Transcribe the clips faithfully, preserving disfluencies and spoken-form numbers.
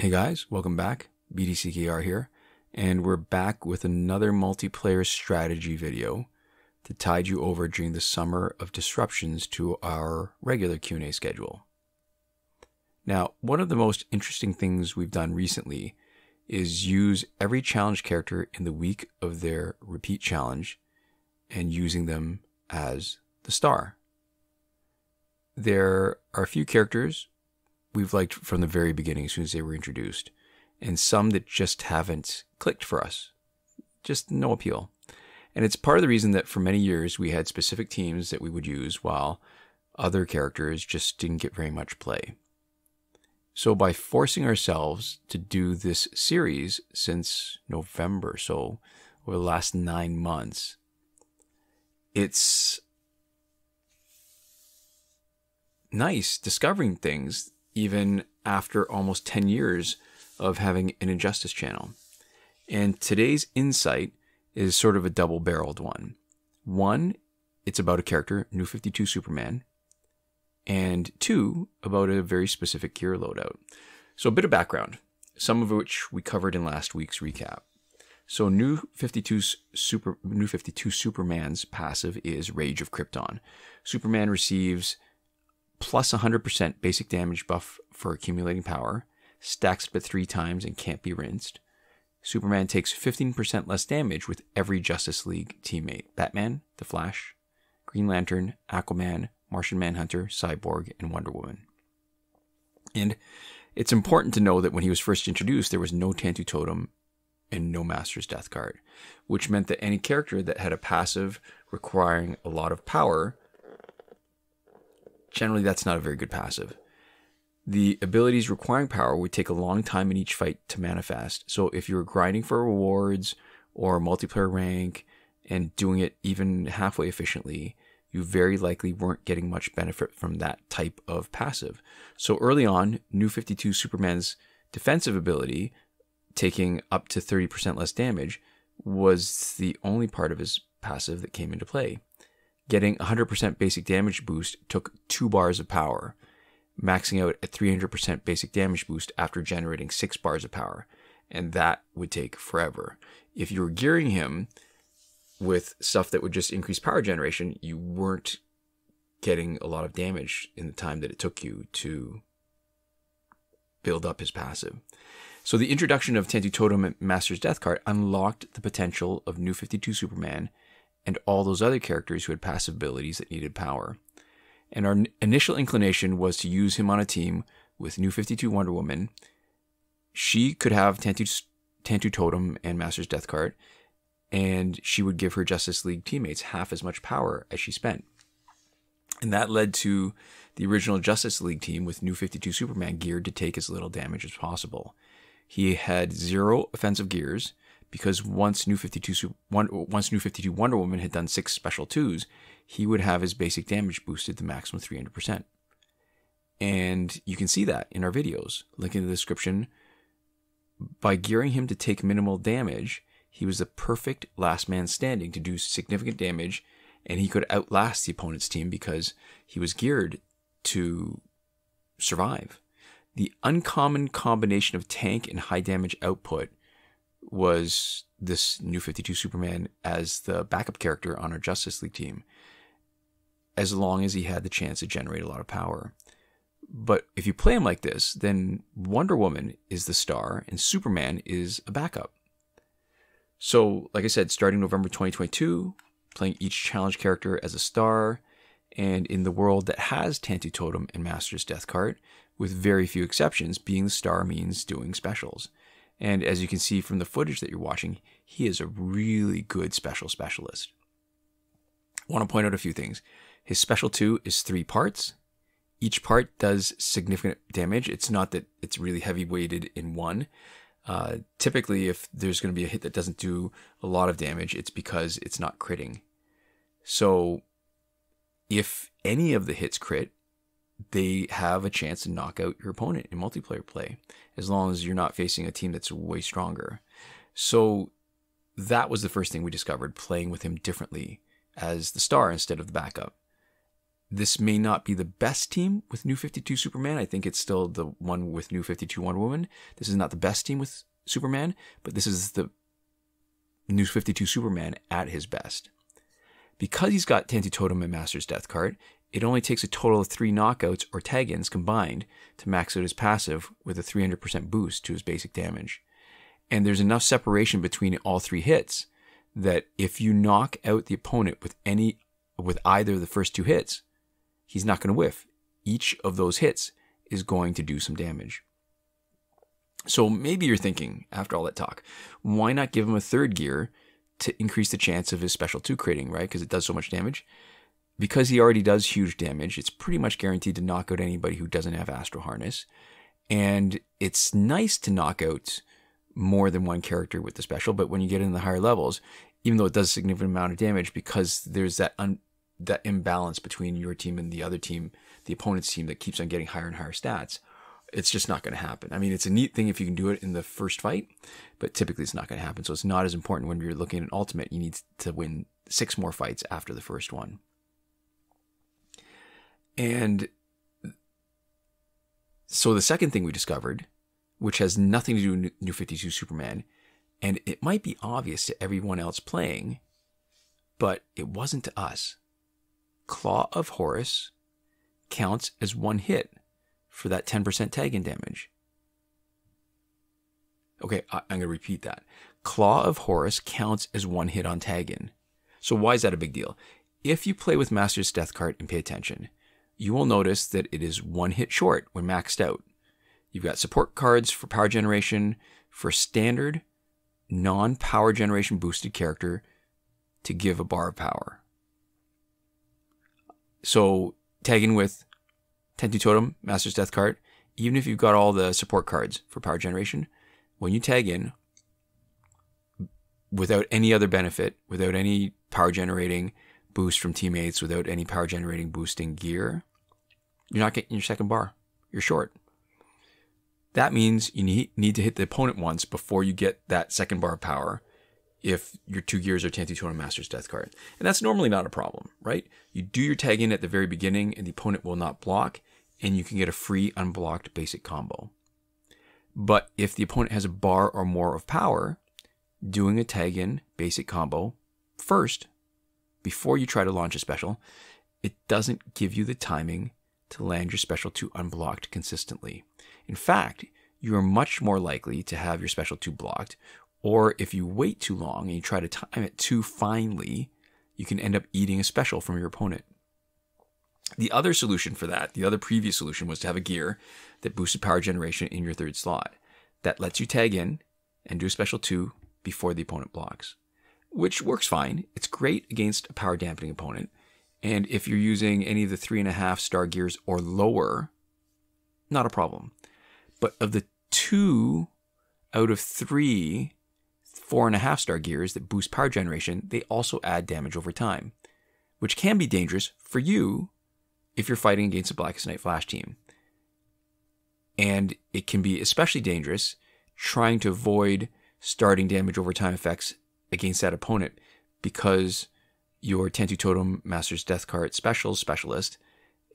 Hey guys, welcome back. B D C K R here, and we're back with another multiplayer strategy video to tide you over during the summer of disruptions to our regular Q and A schedule. Now, one of the most interesting things we've done recently is use every challenge character in the week of their repeat challenge and using them as the star. There are a few characters we've liked from the very beginning, as soon as they were introduced, and some that just haven't clicked for us. Just no appeal. And it's part of the reason that for many years we had specific teams that we would use while other characters just didn't get very much play. So by forcing ourselves to do this series since November, so over the last nine months, it's nice discovering things even after almost ten years of having an Injustice channel. And today's insight is sort of a double-barreled one. One, it's about a character, New fifty-two Superman, and two, about a very specific gear loadout. So a bit of background, some of which we covered in last week's recap. So New fifty-two Super New fifty-two Superman's passive is Rage of Krypton. Superman receives plus one hundred percent basic damage buff for accumulating power, stacks but three times and can't be rinsed. Superman takes fifteen percent less damage with every Justice League teammate: Batman, the Flash, Green Lantern, Aquaman, Martian Manhunter, Cyborg, and Wonder Woman. And it's important to know that when he was first introduced, there was no Tantu Totem and no Master's Death Card, which meant that any character that had a passive requiring a lot of power, generally that's not a very good passive. The abilities requiring power would take a long time in each fight to manifest. So if you were grinding for rewards or multiplayer rank and doing it even halfway efficiently, you very likely weren't getting much benefit from that type of passive. So early on, New fifty-two Superman's defensive ability, taking up to thirty percent less damage, was the only part of his passive that came into play. Getting one hundred percent basic damage boost took two bars of power, maxing out at three hundred percent basic damage boost after generating six bars of power, and that would take forever. If you were gearing him with stuff that would just increase power generation, you weren't getting a lot of damage in the time that it took you to build up his passive. So the introduction of Tantu Totem and Master's Death Card unlocked the potential of New fifty-two Superman and all those other characters who had passive abilities that needed power. And our initial inclination was to use him on a team with New fifty-two Wonder Woman. She could have Tantu, Tantu Totem and Master's Death Card, and she would give her Justice League teammates half as much power as she spent. And that led to the original Justice League team with New fifty-two Superman geared to take as little damage as possible. He had zero offensive gears because once New fifty-two, once New fifty-two Wonder Woman had done six special twos, he would have his basic damage boosted to maximum three hundred percent. And you can see that in our videos, link in the description. By gearing him to take minimal damage, he was the perfect last man standing to do significant damage, and he could outlast the opponent's team because he was geared to survive. The uncommon combination of tank and high damage output was this New fifty-two Superman as the backup character on our Justice League team, as long as he had the chance to generate a lot of power. But if you play him like this, then Wonder Woman is the star and Superman is a backup. So, like I said, starting November twenty twenty-two, playing each challenge character as a star, and in the world that has Tantu Totem and Master's Death Card, with very few exceptions, being the star means doing specials. And as you can see from the footage that you're watching, he is a really good special specialist. I want to point out a few things. His special two is three parts. Each part does significant damage. It's not that it's really heavy weighted in one. Uh, typically, if there's going to be a hit that doesn't do a lot of damage, it's because it's not critting. So if any of the hits crit, they have a chance to knock out your opponent in multiplayer play, as long as you're not facing a team that's way stronger. So that was the first thing we discovered, playing with him differently as the star instead of the backup. This may not be the best team with New fifty-two Superman. I think it's still the one with New fifty-two Wonder Woman. This is not the best team with Superman, but this is the New fifty-two Superman at his best. Because he's got Tantu Totem and Master's Death Card, it only takes a total of three knockouts or tag-ins combined to max out his passive with a three hundred percent boost to his basic damage. And there's enough separation between all three hits that if you knock out the opponent with any, with either of the first two hits, he's not going to whiff. Each of those hits is going to do some damage. So maybe you're thinking, after all that talk, why not give him a third gear to increase the chance of his special two critting, right? Because it does so much damage. Because he already does huge damage, it's pretty much guaranteed to knock out anybody who doesn't have Astral Harness. And it's nice to knock out more than one character with the special, but when you get in the higher levels, even though it does a significant amount of damage, because there's that un that imbalance between your team and the other team, the opponent's team, that keeps on getting higher and higher stats, it's just not going to happen. I mean, it's a neat thing if you can do it in the first fight, but typically it's not going to happen. So it's not as important when you're looking at an ultimate. You need to win six more fights after the first one. And so the second thing we discovered, which has nothing to do with New fifty-two Superman, and it might be obvious to everyone else playing, but it wasn't to us. Claw of Horus counts as one hit for that ten percent tag-in damage. Okay, I'm going to repeat that. Claw of Horus counts as one hit on tag-in. So why is that a big deal? If you play with Master's Death Card and pay attention, you will notice that it is one hit short when maxed out. You've got support cards for power generation for standard non-power generation boosted character to give a bar of power. So tag in with Tantu Totem, Master's Death Card, even if you've got all the support cards for power generation, when you tag in without any other benefit, without any power generating boost from teammates, without any power generating boosting gear, you're not getting your second bar. You're short. That means you need to hit the opponent once before you get that second bar of power if your two gears are Tantu Totem, Master's Death Card. And that's normally not a problem, right? You do your tag in at the very beginning and the opponent will not block, and you can get a free unblocked basic combo. But if the opponent has a bar or more of power, doing a tag in basic combo first, before you try to launch a special, it doesn't give you the timing to land your special two unblocked consistently. In fact, you are much more likely to have your special two blocked, or if you wait too long and you try to time it too finely, you can end up eating a special from your opponent. The other solution for that, the other previous solution, was to have a gear that boosted power generation in your third slot. That lets you tag in and do a special two before the opponent blocks, which works fine. It's great against a power dampening opponent. And if you're using any of the three and a half star gears or lower, not a problem. But of the two out of three four and a half star gears that boost power generation, they also add damage over time, which can be dangerous for you if you're fighting against a Blackest Night Flash team. And it can be especially dangerous trying to avoid starting damage over time effects against that opponent, because your Tantu Totem, Master's Death Card special specialist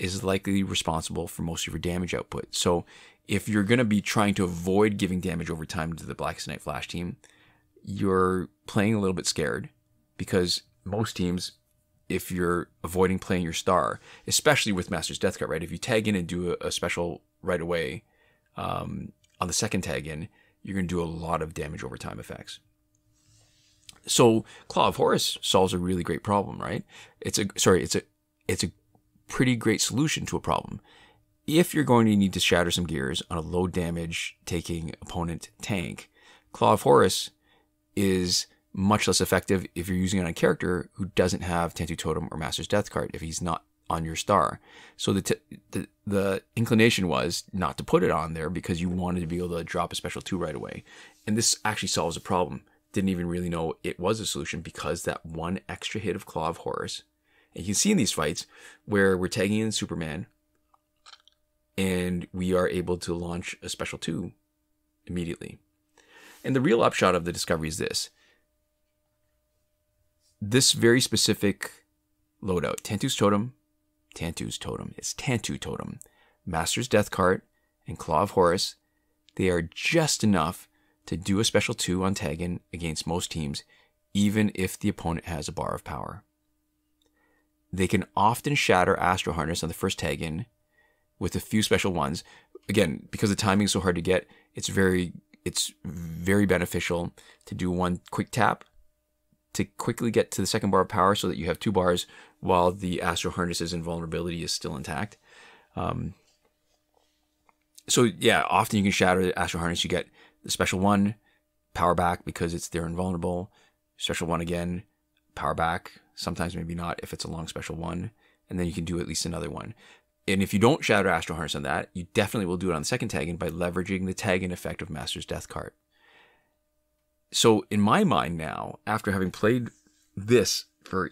is likely responsible for most of your damage output. So if you're going to be trying to avoid giving damage over time to the Blackest Night Flash team, you're playing a little bit scared, because most teams, if you're avoiding playing your star, especially with Master's Death Card, right? If you tag in and do a special right away um, on the second tag in, you're going to do a lot of damage over time effects. So Claw of Horus solves a really great problem, right? It's a sorry, it's a it's a pretty great solution to a problem. If you're going to need to shatter some gears on a low damage taking opponent tank, Claw of Horus is much less effective if you're using it on a character who doesn't have Tantu Totem or Master's Death Card, if he's not on your star. So the, t the the inclination was not to put it on there, because you wanted to be able to drop a special two right away. And this actually solves a problem. Didn't even really know it was a solution, because that one extra hit of Claw of Horus, and you can see in these fights where we're tagging in Superman and we are able to launch a special two immediately. And the real upshot of the discovery is this. This very specific loadout, Tantu's Totem, Tantu's Totem. It's Tantu Totem, Master's Death Card, and Claw of Horus. They are just enough to do a special two on Taggin against most teams, even if the opponent has a bar of power. They can often shatter Astral Harness on the first Taggin with a few special ones. Again, because the timing is so hard to get, it's very, it's very beneficial to do one quick tap to quickly get to the second bar of power so that you have two bars while the Astral Harness's invulnerability is still intact. Um, so yeah, often you can shatter the Astral Harness. You get the special one, power back because it's they're invulnerable. Special one again, power back. Sometimes maybe not if it's a long special one. And then you can do at least another one. And if you don't shatter Astral Harness on that, you definitely will do it on the second Taggin by leveraging the Taggin effect of Master's Death Card. So in my mind now, after having played this for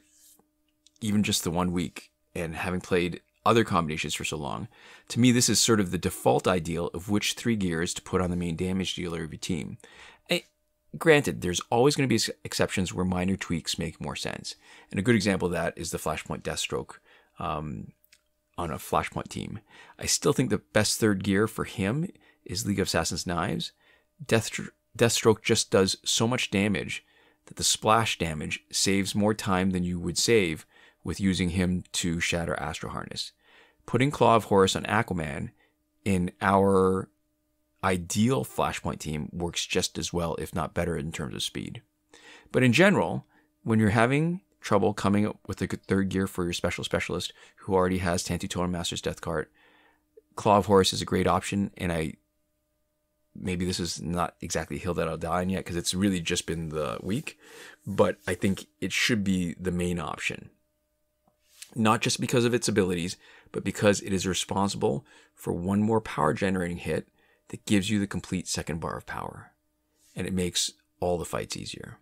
even just the one week and having played other combinations for so long, to me this is sort of the default ideal of which three gears to put on the main damage dealer of your team. I, granted, there's always going to be exceptions where minor tweaks make more sense. And a good example of that is the Flashpoint Deathstroke um, on a Flashpoint team. I still think the best third gear for him is League of Assassin's Knives. Deathstroke Deathstroke just does so much damage that the splash damage saves more time than you would save with using him to shatter Astral Harness. Putting Claw of Horus on Aquaman in our ideal Flashpoint team works just as well, if not better, in terms of speed. But in general, when you're having trouble coming up with a good third gear for your special specialist who already has Tantu Totem, Master's Death Card, Claw of Horus is a great option, and I maybe this is not exactly Hill That I'll Die On yet because it's really just been the week, but I think it should be the main option. Not just because of its abilities, but because it is responsible for one more power generating hit that gives you the complete second bar of power. And it makes all the fights easier.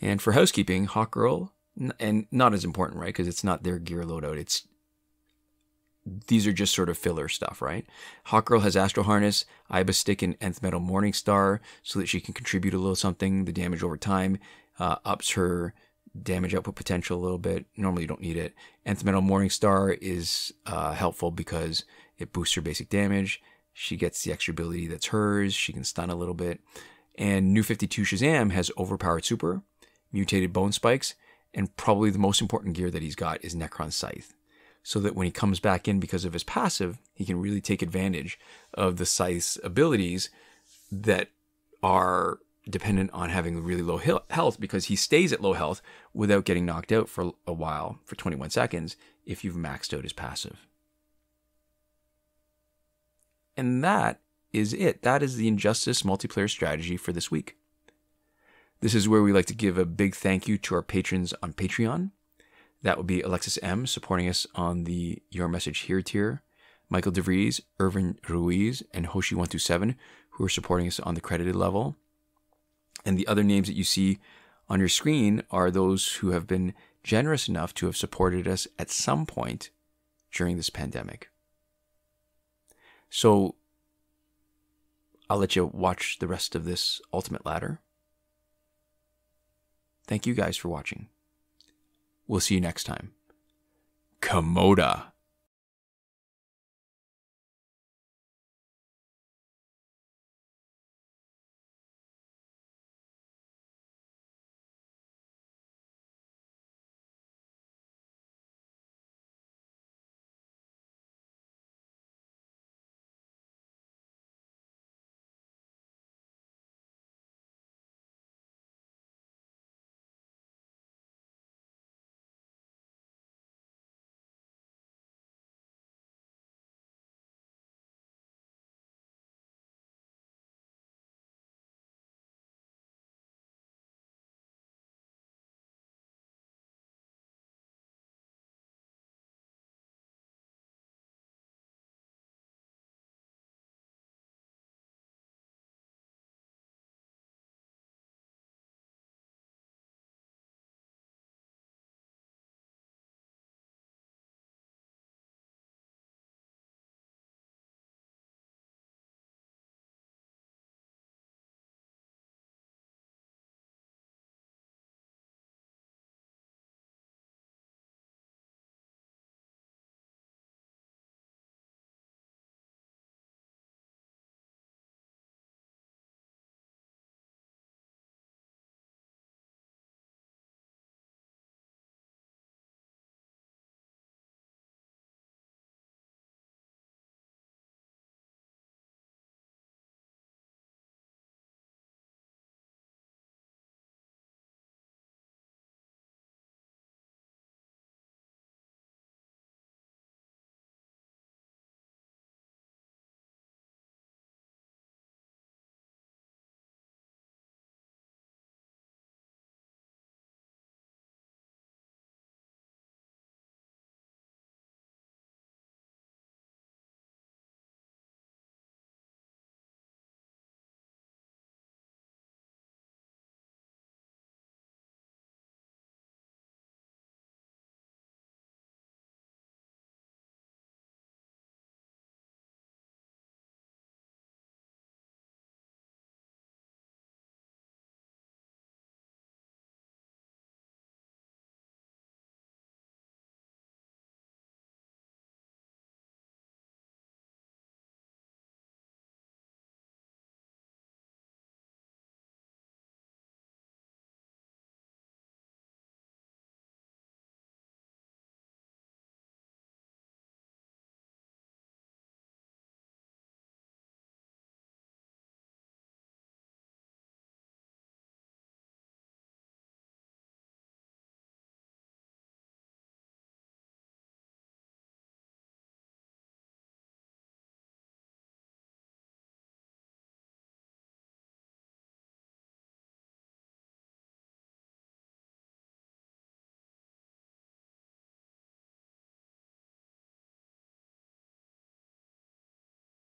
And for housekeeping, Hawkgirl, and not as important, right? Because it's not their gear loadout. It's These are just sort of filler stuff, right? Hawkgirl has Astral Harness, Iba Stick, and Nth Metal Morningstar so that she can contribute a little something. The damage over time uh, ups her damage output potential a little bit. Normally you don't need it. Nth Metal Morningstar is uh, helpful because it boosts her basic damage. She gets the extra ability that's hers. She can stun a little bit. And New fifty-two Shazam has Overpowered Super, Mutated Bone Spikes, and probably the most important gear that he's got is Necron Scythe, so that when he comes back in because of his passive, he can really take advantage of the Scythe's abilities that are dependent on having really low health, because he stays at low health without getting knocked out for a while, for twenty-one seconds, if you've maxed out his passive. And that is it. That is the Injustice multiplayer strategy for this week. This is where we like to give a big thank you to our patrons on Patreon. That would be Alexis M., supporting us on the Your Message Here tier, Michael DeVries, Irvin Ruiz, and Hoshi one two seven, who are supporting us on the credited level. And the other names that you see on your screen are those who have been generous enough to have supported us at some point during this pandemic. So I'll let you watch the rest of this Ultimate Ladder. Thank you guys for watching. We'll see you next time. Komoda.